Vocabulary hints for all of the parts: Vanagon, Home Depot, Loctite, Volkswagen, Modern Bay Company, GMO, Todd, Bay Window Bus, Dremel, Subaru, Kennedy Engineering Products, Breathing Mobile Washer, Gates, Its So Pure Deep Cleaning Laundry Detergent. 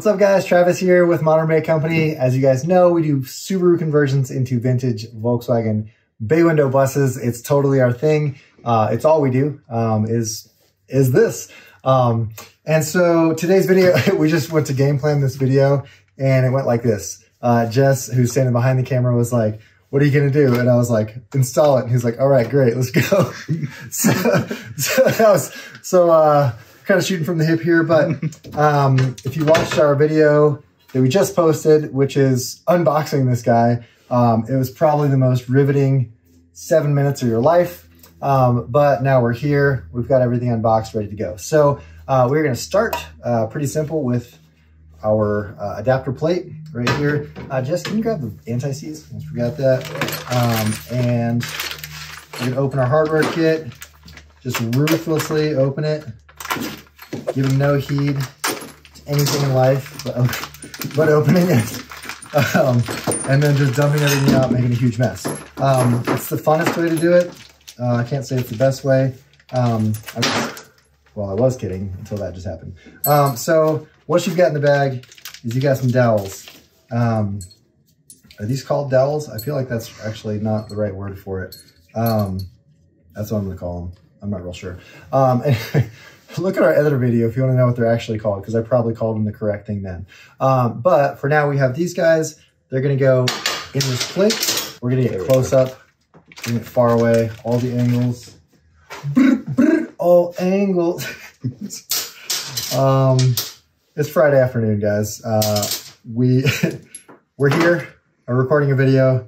What's up guys, Travis here with Modern Bay Company. As you guys know, we do Subaru conversions into vintage Volkswagen bay window buses. It's totally our thing. It's all we do is this. And so today's video, we just went to game plan this video and it went like this. Jess, who's standing behind the camera, was like, "What are you gonna do?" And I was like, "Install it." And he's like, "All right, great, let's go." Kind of shooting from the hip here, but if you watched our video that we just posted, which is unboxing this guy, it was probably the most riveting 7 minutes of your life. But now we're here, we've got everything unboxed, ready to go. So we're going to start pretty simple with our adapter plate right here. Jess, can you grab the anti-seize? I forgot that. And we're going to open our hardware kit, just ruthlessly open it. Give him no heed to anything in life but opening it, and then just dumping everything out, making a huge mess. It's the funnest way to do it. I can't say it's the best way. I was kidding until that just happened. So what you've got in the bag is you got some dowels. Are these called dowels? I feel like that's actually not the right word for it. That's what I'm gonna call them. I'm not real sure. Anyway, look at our other video if you want to know what they're actually called, because I probably called them the correct thing then. But for now, we have these guys. They're going to go in this plate. We're going to get close up, bring it far away, all the angles. Brr, brr, all angles. It's Friday afternoon, guys. We're here. We're recording a video.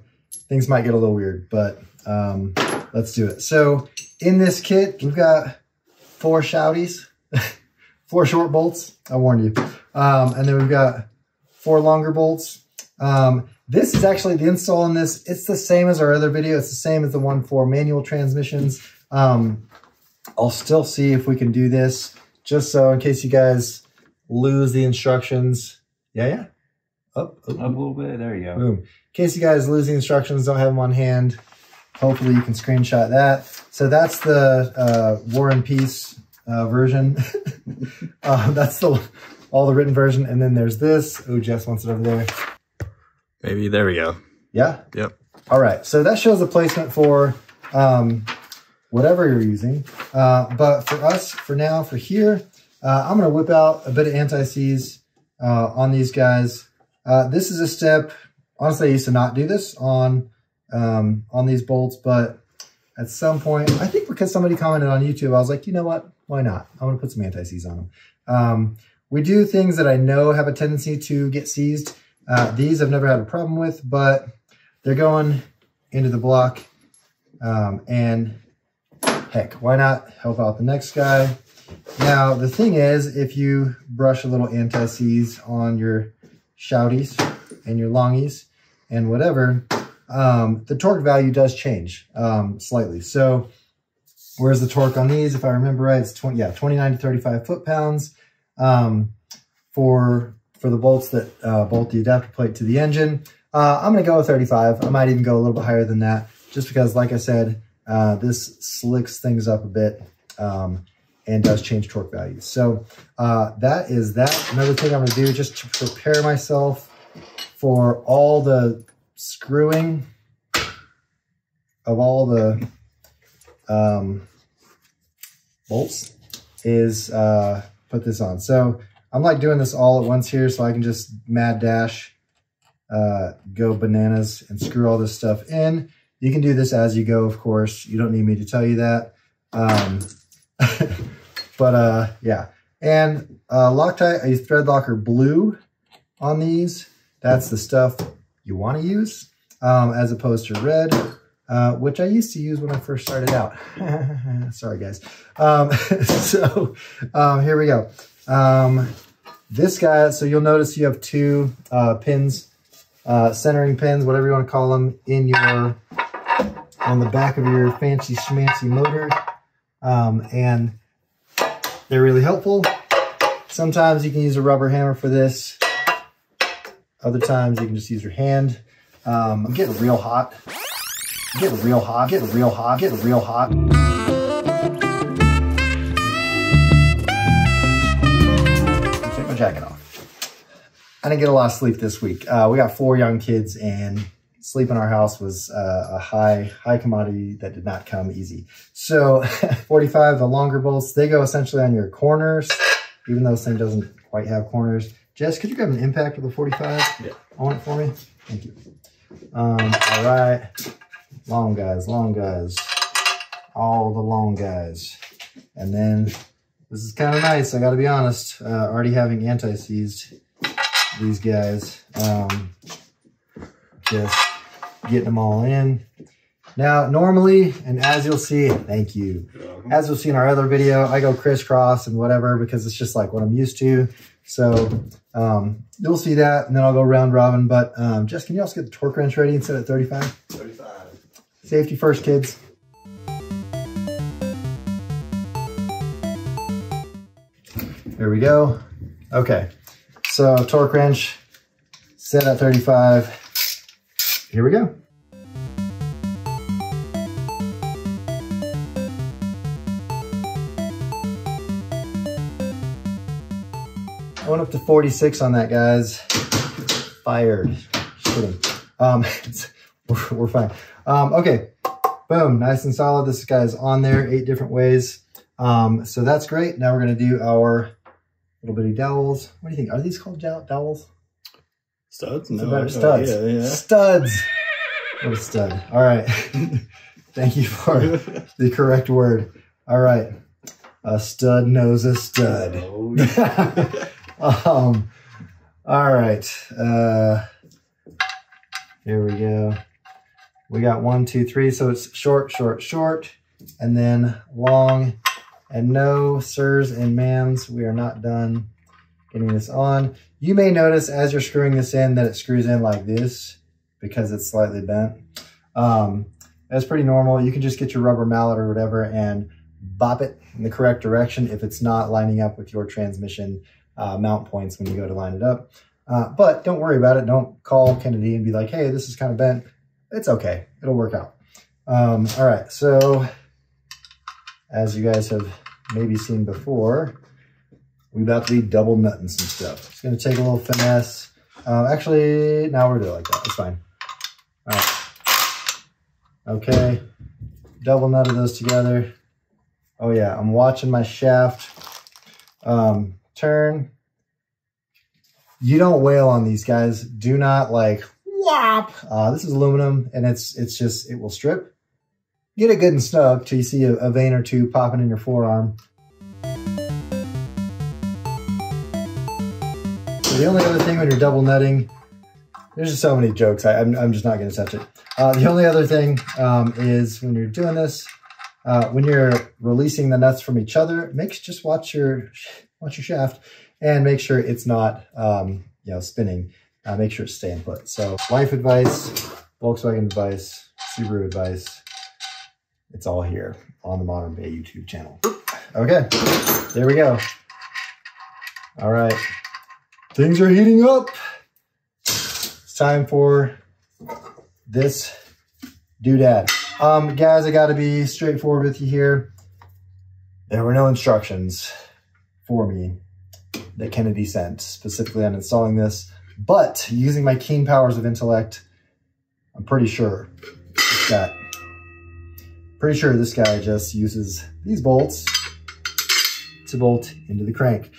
Things might get a little weird, but let's do it. So in this kit, we've got 4 shouties, 4 short bolts, I warned you. And then we've got 4 longer bolts. This is actually the install on this. It's the same as our other video. It's the same as the one for manual transmissions. I'll still see if we can do this, just so in case you guys lose the instructions. Yeah. Up a little bit, there you go. Boom. In case you guys lose the instructions, don't have them on hand. Hopefully you can screenshot that. So that's the War and Peace version. That's all the written version. And then there's this. Oh, Jess wants it over there. Maybe there we go. Yeah? Yep. All right. So that shows the placement for whatever you're using. But for us, for now, for here, I'm going to whip out a bit of anti-seize on these guys. This is a step. Honestly, I used to not do this on these bolts, but at some point, I think because somebody commented on YouTube, I was like, you know what? Why not? I'm going to put some anti-seize on them. We do things that I know have a tendency to get seized. These I've never had a problem with, but they're going into the block. And heck, why not help out the next guy? Now, the thing is, if you brush a little anti-seize on your shouties and your longies and whatever, the torque value does change slightly. So where's the torque on these? If I remember right, it's 29 to 35 foot-pounds for the bolts that bolt the adapter plate to the engine. I'm going to go with 35. I might even go a little bit higher than that, just because, like I said, this slicks things up a bit and does change torque values. So that is that. Another thing I'm going to do just to prepare myself for all the screwing of all the bolts is put this on. So I'm like doing this all at once here, so I can just mad dash, go bananas and screw all this stuff in. You can do this as you go, of course. You don't need me to tell you that. But yeah. And Loctite, I use Thread Locker Blue on these. That's the stuff you want to use, as opposed to red, which I used to use when I first started out. Sorry guys. Here we go. This guy, so you'll notice you have 2 pins, centering pins, whatever you want to call them, in your, on the back of your fancy schmancy motor. And they're really helpful. Sometimes you can use a rubber hammer for this. Other times you can just use your hand. I'm getting real hot. Getting real hot. Getting real hot. Getting real hot. Take my jacket off. I didn't get a lot of sleep this week. We got 4 young kids, and sleep in our house was a high commodity that did not come easy. So 45, the longer bolts, they go essentially on your corners, even though this thing doesn't quite have corners. Jess, could you grab an impact with a 45 on it for me? Thank you. All right, long guys, all the long guys. And then this is kind of nice, I gotta be honest, already having anti-seized these guys. Just getting them all in. Now, normally, and as you'll see, thank you. As you'll see in our other video, I go crisscross and whatever because it's just like what I'm used to. So you'll see that, and then I'll go round robin. But Jess, can you also get the torque wrench ready and set at 35? 35. Safety first, kids. Here we go. Okay, so torque wrench set at 35. Here we go. I went up to 46 on that, guys. Fired. We're fine. Okay, boom, nice and solid. This guy's on there 8 different ways. So that's great. Now we're gonna do our little bitty dowels. What do you think? Are these called dowels? Studs? No, better studs. Yeah. Studs. What a stud. All right. Thank you for the correct word. All right. A stud knows a stud. Oh, yeah. All right. Here we go. We got 1, 2, 3. So it's short, short, short, and then long. And no, sirs and ma'ams, we are not done getting this on. You may notice as you're screwing this in that it screws in like this because it's slightly bent. That's pretty normal. You can just get your rubber mallet or whatever and bop it in the correct direction if it's not lining up with your transmission mount points when you go to line it up. But don't worry about it. Don't call Kennedy and be like, hey, this is kind of bent. It's okay. It'll work out. All right. So as you guys have maybe seen before, we're about to be double nutting some stuff. It's gonna take a little finesse. Actually, now we're doing it like that, it's fine. All right, okay. Double nutted those together. Oh yeah, I'm watching my shaft turn. You don't wail on these guys. Do not like, whop. This is aluminum and it will strip. Get it good and snug till you see a vein or two popping in your forearm. The only other thing when you're double nutting, there's just so many jokes, I'm just not going to touch it. The only other thing is when you're doing this, when you're releasing the nuts from each other, just watch your shaft and make sure it's not you know, spinning. Make sure it's staying put. So life advice, Volkswagen advice, Subaru advice, it's all here on the Modern Bay YouTube channel. Okay, there we go. All right. Things are heating up. It's time for this doodad. Guys, I gotta be straightforward with you here. There were no instructions for me that Kennedy sent specifically on installing this, but using my keen powers of intellect, I'm pretty sure this guy just uses these bolts to bolt into the crank.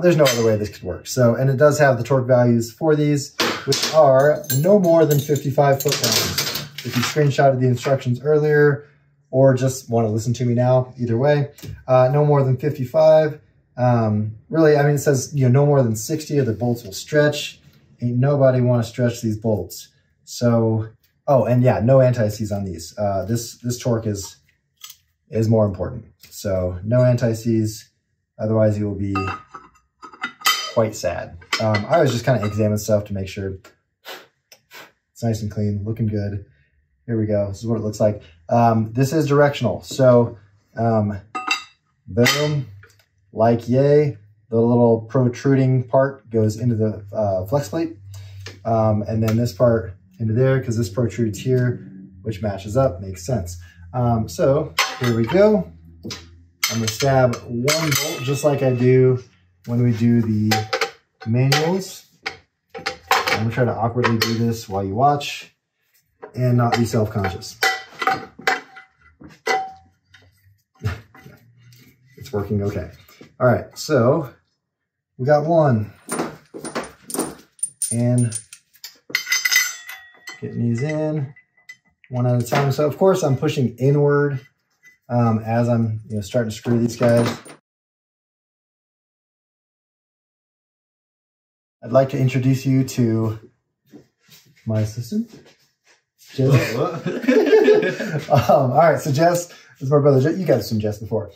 There's no other way this could work. So, and it does have the torque values for these, which are no more than 55 foot-pounds. If you screenshotted the instructions earlier or just want to listen to me now, either way, no more than 55. Really, I mean, it says, you know, no more than 60 or the bolts will stretch. Ain't nobody want to stretch these bolts. So, oh, and yeah, no anti-seize on these. This torque is more important. So no anti-seize. Otherwise, you will be quite sad. I was just kind of examining stuff to make sure it's nice and clean, looking good. Here we go. This is what it looks like. This is directional. So, boom, like yay. The little protruding part goes into the flex plate. And then this part into there, because this protrudes here, which matches up, makes sense. So here we go. I'm gonna stab one bolt just like I do when we do the manuals. I'm gonna try to awkwardly do this while you watch and not be self-conscious. It's working okay. All right, so we got one. And getting these in one at a time. So of course I'm pushing inward as I'm starting to screw these guys. I'd like to introduce you to my assistant, Jess. All right, so Jess is my brother. You guys have seen Jess before.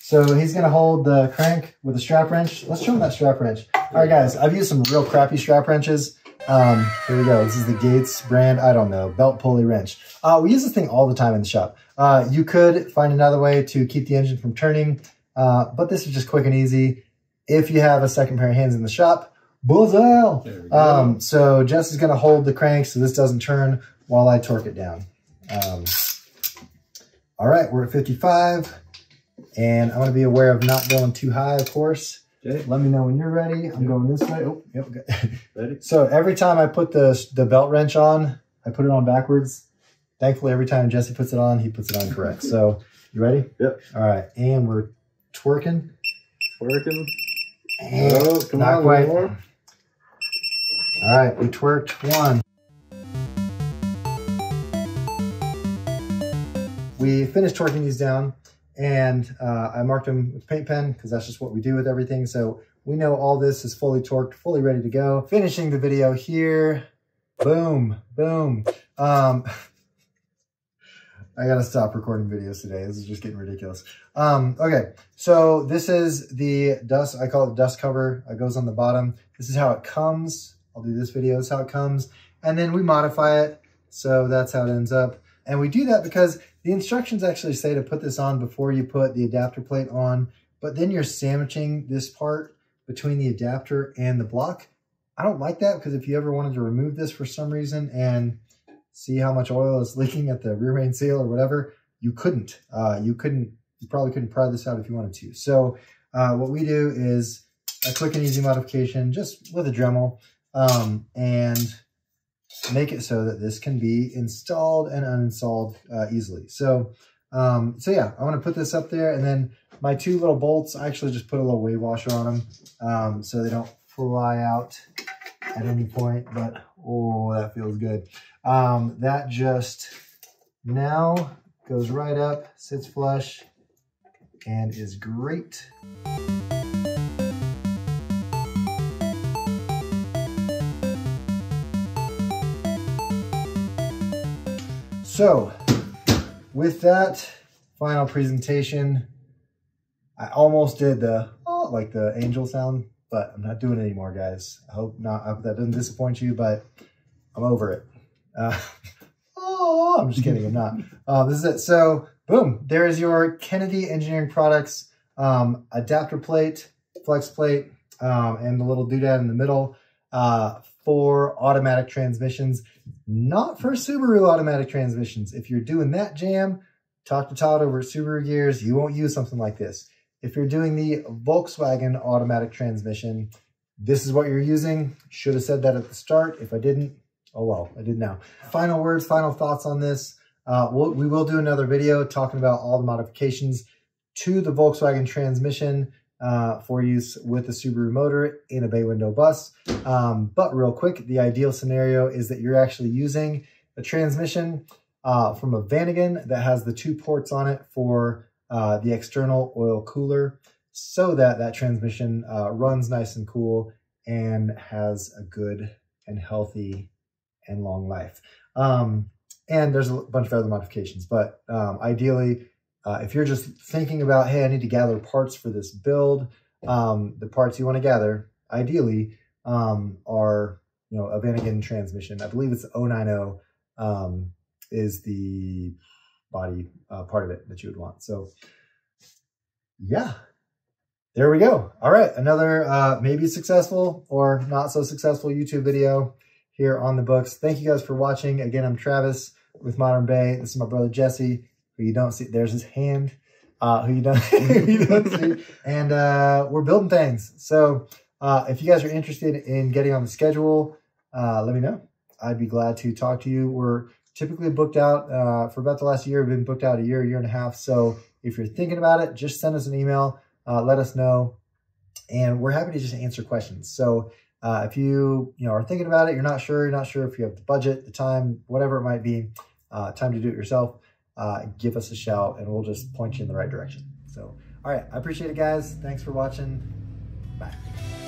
So he's gonna hold the crank with a strap wrench. Let's show him that strap wrench. All right, guys, I've used some real crappy strap wrenches. Here we go. This is the Gates brand. I don't know, belt pulley wrench. We use this thing all the time in the shop. You could find another way to keep the engine from turning, but this is just quick and easy. If you have a second pair of hands in the shop, buzzell. So Jess is going to hold the crank so this doesn't turn while I torque it down. All right, we're at 55, and I'm going to be aware of not going too high, of course. Okay. Let me know when you're ready. I'm going this way. Oh, yep. Ready? So every time I put the belt wrench on, I put it on backwards. Thankfully, every time Jesse puts it on, he puts it on correct. So you ready? Yep. All right, and we're twerking. Twerking. And oh, come on, one more. All right, we twerked one. We finished torquing these down, and I marked them with a paint pen because that's just what we do with everything. So we know all this is fully torqued, fully ready to go. Finishing the video here. Boom, boom. I gotta stop recording videos today. This is just getting ridiculous. Okay, so this is the dust, I call it dust cover. It goes on the bottom. This is how it comes. I'll do this video, this is how it comes. And then we modify it. So that's how it ends up. And we do that because the instructions actually say to put this on before you put the adapter plate on, but then you're sandwiching this part between the adapter and the block. I don't like that because if you ever wanted to remove this for some reason and see how much oil is leaking at the rear main seal or whatever, you couldn't. You probably couldn't pry this out if you wanted to. So what we do is a quick and easy modification just with a Dremel and make it so that this can be installed and uninstalled easily. So, yeah, I'm gonna put this up there, and then my two little bolts, I actually just put a little wave washer on them so they don't fly out at any point, but oh, that feels good. That just now goes right up, sits flush, and is great. So with that final presentation, I almost did the, oh, like the angel sound, but I'm not doing it anymore, guys. I hope not, I hope that doesn't disappoint you, but I'm over it. Oh, I'm just kidding, I'm not. This is it. So boom, there is your Kennedy Engineering Products adapter plate, flex plate, and the little doodad in the middle for automatic transmissions. Not for Subaru automatic transmissions. If you're doing that jam, talk to Todd over at Subaru Gears. You won't use something like this. If you're doing the Volkswagen automatic transmission, this is what you're using. Should have said that at the start. If I didn't, oh well, I did now. Final words, final thoughts on this. We will do another video talking about all the modifications to the Volkswagen transmission for use with a Subaru motor in a bay window bus. But real quick, the ideal scenario is that you're actually using a transmission from a Vanagon that has the two ports on it for the external oil cooler so that that transmission runs nice and cool and has a good and healthy and long life. And there's a bunch of other modifications, but ideally, if you're just thinking about, hey, I need to gather parts for this build, the parts you want to gather, ideally, are, a Vanagon transmission. I believe it's 090 is the body part of it that you would want. So, yeah, there we go. All right, another maybe successful or not so successful YouTube video here on the books. Thank you guys for watching. Again, I'm Travis with Modern Bay. This is my brother, Jesse, who you don't see. There's his hand, who you don't see. And we're building things. So if you guys are interested in getting on the schedule, let me know. I'd be glad to talk to you. We're typically booked out for about the last year. We've been booked out a year, year and a half. So if you're thinking about it, just send us an email, let us know. And we're happy to just answer questions. So if you are thinking about it, you're not sure if you have the budget, the time, whatever it might be, time to do it yourself, give us a shout and we'll just point you in the right direction. So, all right. I appreciate it, guys. Thanks for watching. Bye.